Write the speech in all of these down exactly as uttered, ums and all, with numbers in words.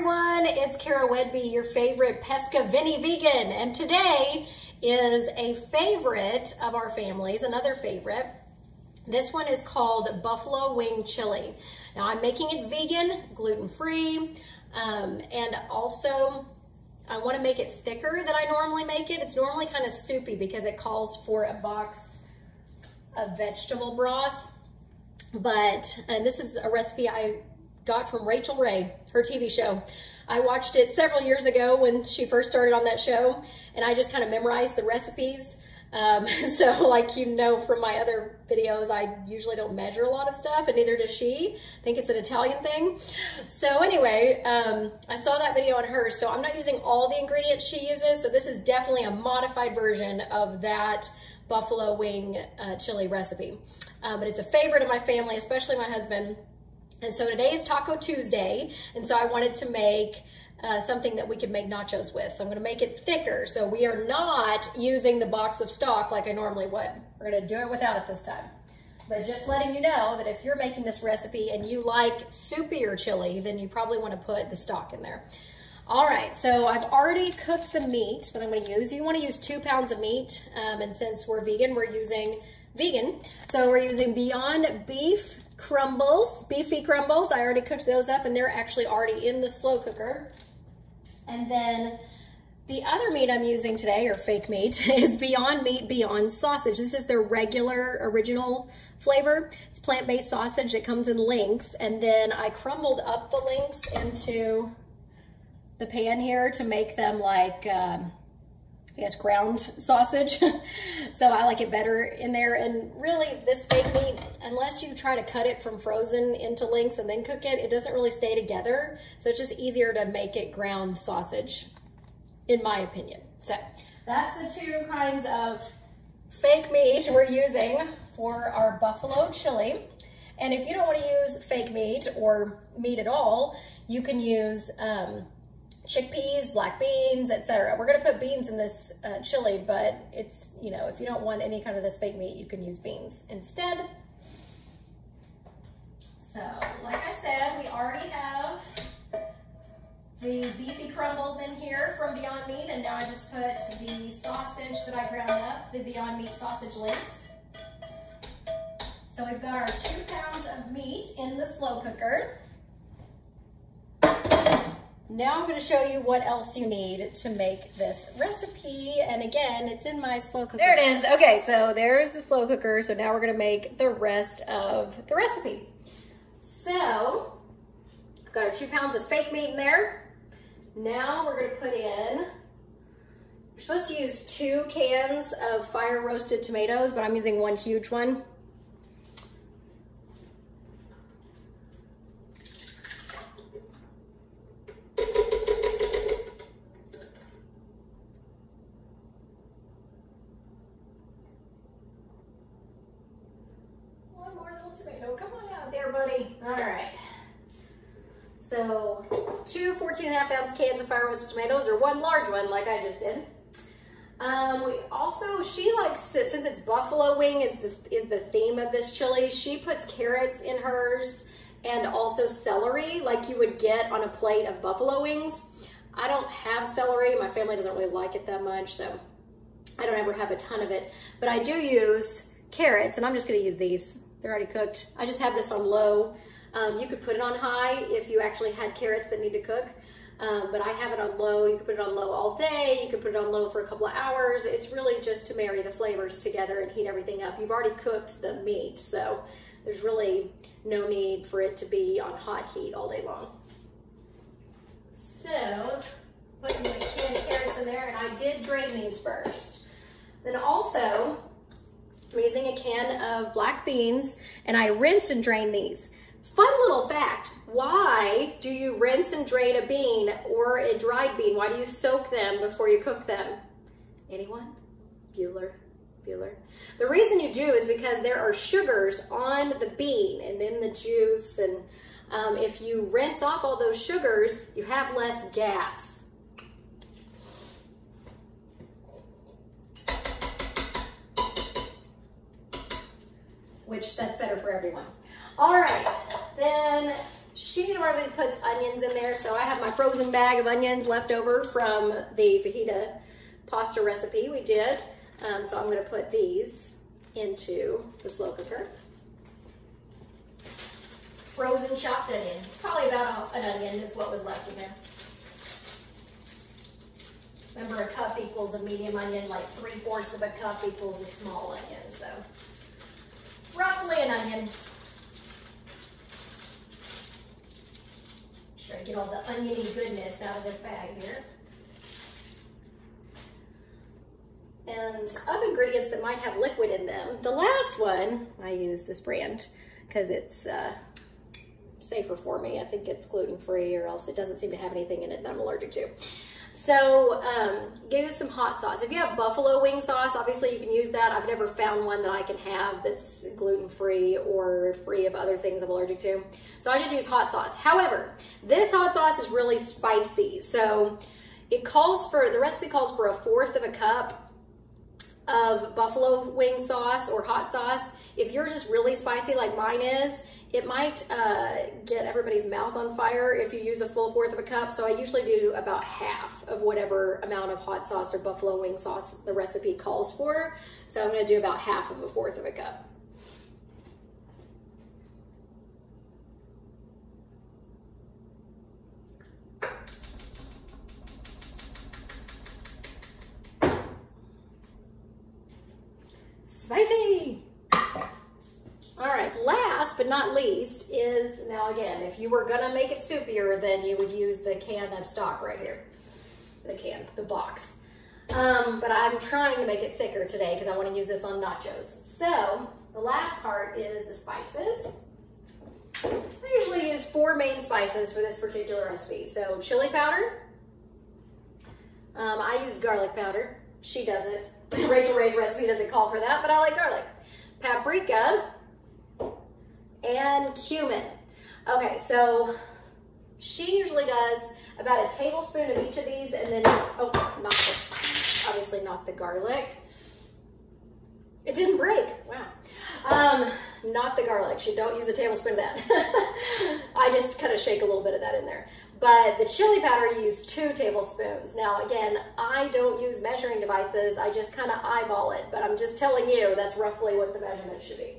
everyone, it's Cara Whedbee, your favorite Pesca Vinny vegan, and today is a favorite of our family's, another favorite. This one is called Buffalo Wing Chili. Now I'm making it vegan, gluten-free, um, and also I want to make it thicker than I normally make it. It's normally kind of soupy because it calls for a box of vegetable broth, but and this is a recipe I got from Rachel Ray, her T V show. I watched it several years ago when she first started on that show, and I just kind of memorized the recipes. Um, so like, you know, from my other videos, I usually don't measure a lot of stuff, and neither does she. I think it's an Italian thing. So anyway, um, I saw that video on her, so I'm not using all the ingredients she uses. So this is definitely a modified version of that buffalo wing uh, chili recipe. Uh, but it's a favorite of my family, especially my husband. And so today is Taco Tuesday, and so I wanted to make Uh, something that we could make nachos with. So I'm gonna make it thicker. So we are not using the box of stock like I normally would. We're gonna do it without it this time. But just letting you know that if you're making this recipe and you like soupier chili, then you probably wanna put the stock in there. All right, so I've already cooked the meat that I'm gonna use. You wanna use two pounds of meat, um, and since we're vegan, we're using vegan. So we're using Beyond Beef crumbles, beefy crumbles. I already cooked those up, and they're actually already in the slow cooker. And then the other meat I'm using today, or fake meat, is Beyond Meat, Beyond Sausage. This is their regular, original flavor. It's plant-based sausage that comes in links. And then I crumbled up the links into the pan here to make them like, um, I guess, ground sausage. So I like it better in there. And really, this fake meat, unless you try to cut it from frozen into links and then cook it, it doesn't really stay together. So it's just easier to make it ground sausage, in my opinion. So that's the two kinds of fake meat we're using for our buffalo chili. And if you don't want to use fake meat or meat at all, you can use um, chickpeas, black beans, et cetera. We're gonna put beans in this uh, chili, but it's, you know, if you don't want any kind of this fake meat, you can use beans instead. So, like I said, we already have the beefy crumbles in here from Beyond Meat, and now I just put the sausage that I ground up, the Beyond Meat sausage links. So we've got our two pounds of meat in the slow cooker. Now I'm going to show you what else you need to make this recipe. And again, it's in my slow cooker. There it is. Okay, so there's the slow cooker. So now we're going to make the rest of the recipe. So I've got our two pounds of fake meat in there. Now we're going to put in, we're supposed to use two cans of fire roasted tomatoes, but I'm using one huge one. Tomato, come on out there, buddy. All right, so two fourteen and a half ounce cans of fire roasted tomatoes, or one large one like I just did. Um, we also, she likes to, since it's buffalo wing is this is the theme of this chili, she puts carrots in hers and also celery, like you would get on a plate of buffalo wings. I don't have celery, my family doesn't really like it that much, so I don't ever have a ton of it, but I do use carrots, and I'm just going to use these. They're already cooked. I just have this on low. Um, you could put it on high if you actually had carrots that need to cook, um, but I have it on low. You could put it on low all day. You could put it on low for a couple of hours. It's really just to marry the flavors together and heat everything up. You've already cooked the meat, so there's really no need for it to be on hot heat all day long. So, putting the canned carrots in there, and I did drain these first. Then also, I'm using a can of black beans, and I rinsed and drained these. Fun little fact, why do you rinse and drain a bean or a dried bean? Why do you soak them before you cook them? Anyone? Bueller, Bueller. The reason you do is because there are sugars on the bean and in the juice, and um, if you rinse off all those sugars, you have less gas. Which that's better for everyone. All right, then She normally puts onions in there, so I have my frozen bag of onions left over from the fajita pasta recipe we did. Um, so I'm gonna put these into the slow cooker. Frozen chopped onion. It's probably about an onion is what was left in there. Remember, a cup equals a medium onion, like three-fourths of a cup equals a small onion, so roughly an onion. Sure I get all the oniony goodness out of this bag here. And of ingredients that might have liquid in them, the last one, I use this brand because it's uh, safer for me. I think it's gluten-free, or else it doesn't seem to have anything in it that I'm allergic to. So um, use some hot sauce. If you have buffalo wing sauce, obviously you can use that. I've never found one that I can have that's gluten-free or free of other things I'm allergic to. So I just use hot sauce. However, this hot sauce is really spicy. So it calls for, the recipe calls for a fourth of a cup of buffalo wing sauce or hot sauce. If yours is really spicy like mine is, it might uh, get everybody's mouth on fire if you use a full fourth of a cup. So I usually do about half of whatever amount of hot sauce or buffalo wing sauce the recipe calls for. So I'm gonna do about half of a fourth of a cup. Spicy! All right, last but not least is, now again, if you were gonna make it soupier, then you would use the can of stock right here. The can, the box. Um, but I'm trying to make it thicker today because I wanna use this on nachos. So the last part is the spices. I usually use four main spices for this particular recipe. So chili powder, um, I use garlic powder, she doesn't. Rachel Ray's recipe doesn't call for that, but I like garlic. Paprika and cumin. Okay, so she usually does about a tablespoon of each of these, and then, oh, not the, obviously not the garlic. It didn't break, wow. Um, not the garlic, she don't use a tablespoon of that. I just kind of shake a little bit of that in there. But the chili powder, you use two tablespoons. Now, again, I don't use measuring devices. I just kind of eyeball it, but I'm just telling you that's roughly what the measurement should be.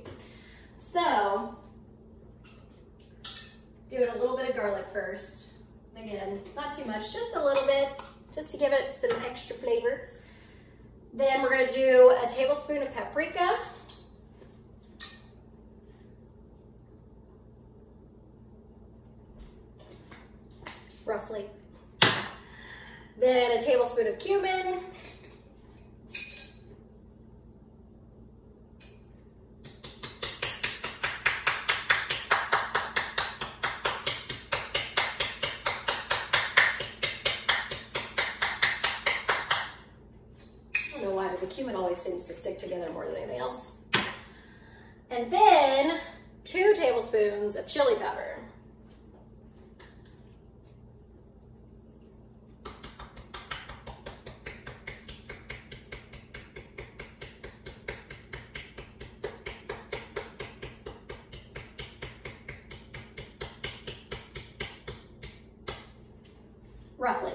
So, doing a little bit of garlic first. Again, not too much, just a little bit, just to give it some extra flavor. Then we're gonna do a tablespoon of paprika. Roughly. Then a tablespoon of cumin. I don't know why, but the cumin always seems to stick together more than anything else. And then two tablespoons of chili powder. Roughly.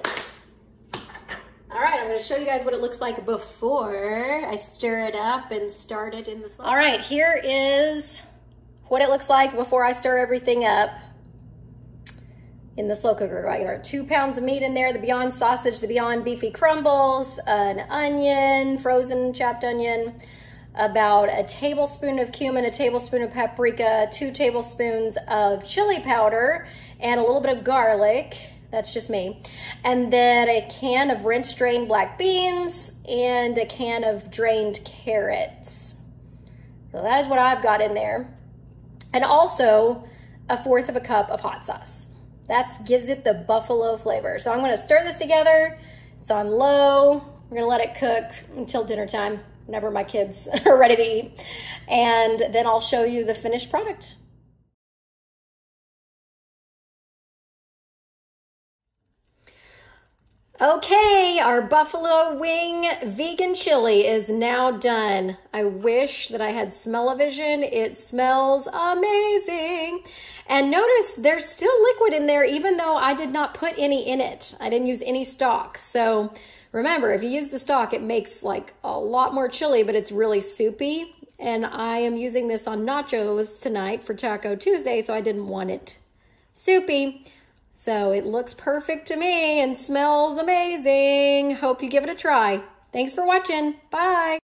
All right, I'm gonna show you guys what it looks like before I stir it up and start it in the slow. All right, here is what it looks like before I stir everything up in the slow cooker. I got two pounds of meat in there, the Beyond sausage, the Beyond beefy crumbles, an onion, frozen chopped onion, about a tablespoon of cumin, a tablespoon of paprika, two tablespoons of chili powder, and a little bit of garlic. That's just me. And then a can of rinsed drained black beans and a can of drained carrots. So that is what I've got in there. And also a fourth of a cup of hot sauce. That gives it the buffalo flavor. So I'm gonna stir this together. It's on low. We're gonna let it cook until dinner time, whenever my kids are ready to eat. And then I'll show you the finished product. Okay, our buffalo wing vegan chili is now done. I wish that I had smell-o-vision. It smells amazing. And notice there's still liquid in there, even though I did not put any in it. I didn't use any stock. So remember, if you use the stock, it makes like a lot more chili, but it's really soupy. And I am using this on nachos tonight for Taco Tuesday, so I didn't want it soupy. So it looks perfect to me and smells amazing. Hope you give it a try. Thanks for watching. Bye.